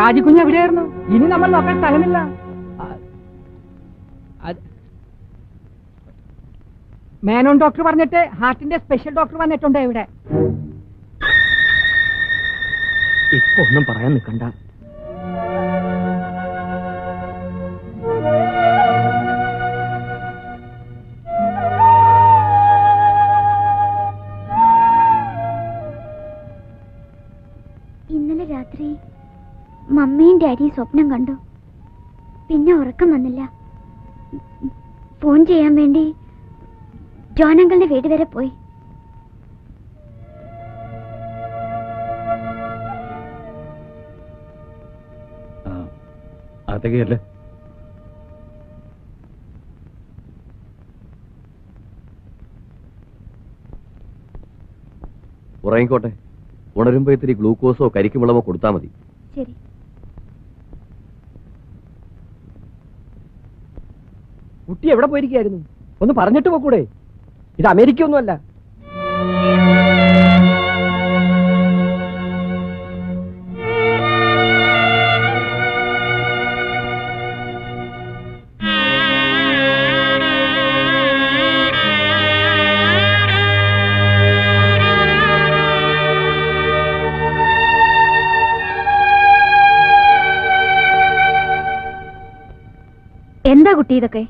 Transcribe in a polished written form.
രാജിക്കുഞ്ഞ് എവിടെയായിരുന്നു? ഇനി നമ്മൾ നോക്കാൻ സ്ഥലമില്ല. മേനോൻ ഡോക്ടർ പറഞ്ഞിട്ട് ഹാർട്ടിന്റെ സ്പെഷ്യൽ ഡോക്ടർ വന്നിട്ടുണ്ട്. ഇവിടെ ഇപ്പൊ ഒന്നും പറയാൻ നിൽക്കണ്ട. ഇന്നലെ രാത്രി മമ്മിയും ഡാഡിയും സ്വപ്നം കണ്ടു. പിന്നെ ഉറക്കം വന്നില്ല. ഫോൺ ചെയ്യാൻ വേണ്ടി ജോനങ്കളുടെ വീട് വരെ പോയി. ഉറങ്ങിക്കോട്ടെ. ഉണരുമ്പോ ഇത്തിരി ഗ്ലൂക്കോസോ കരിക്കുമുളകോ കൊടുത്താൽ മതി. ശരി. കുട്ടി എവിടെ പോയിരിക്കുകയായിരുന്നു? ഒന്ന് പറഞ്ഞിട്ട് പോക്കൂടെ? ഇത് അമേരിക്ക ഒന്നുമല്ല. എന്താ കുട്ടി ഇതൊക്കെ?